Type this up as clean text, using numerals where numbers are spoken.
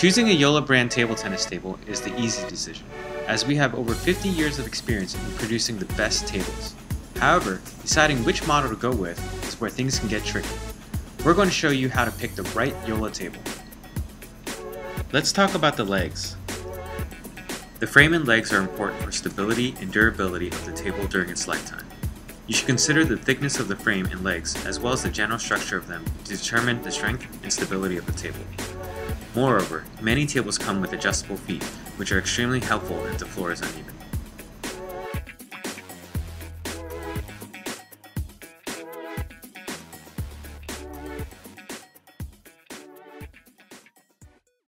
Choosing a JOOLA brand table tennis table is the easy decision, as we have over 50 years of experience in producing the best tables. However, deciding which model to go with is where things can get tricky. We're going to show you how to pick the right JOOLA table. Let's talk about the legs. The frame and legs are important for stability and durability of the table during its lifetime. You should consider the thickness of the frame and legs as well as the general structure of them to determine the strength and stability of the table. Moreover, many tables come with adjustable feet, which are extremely helpful if the floor is uneven.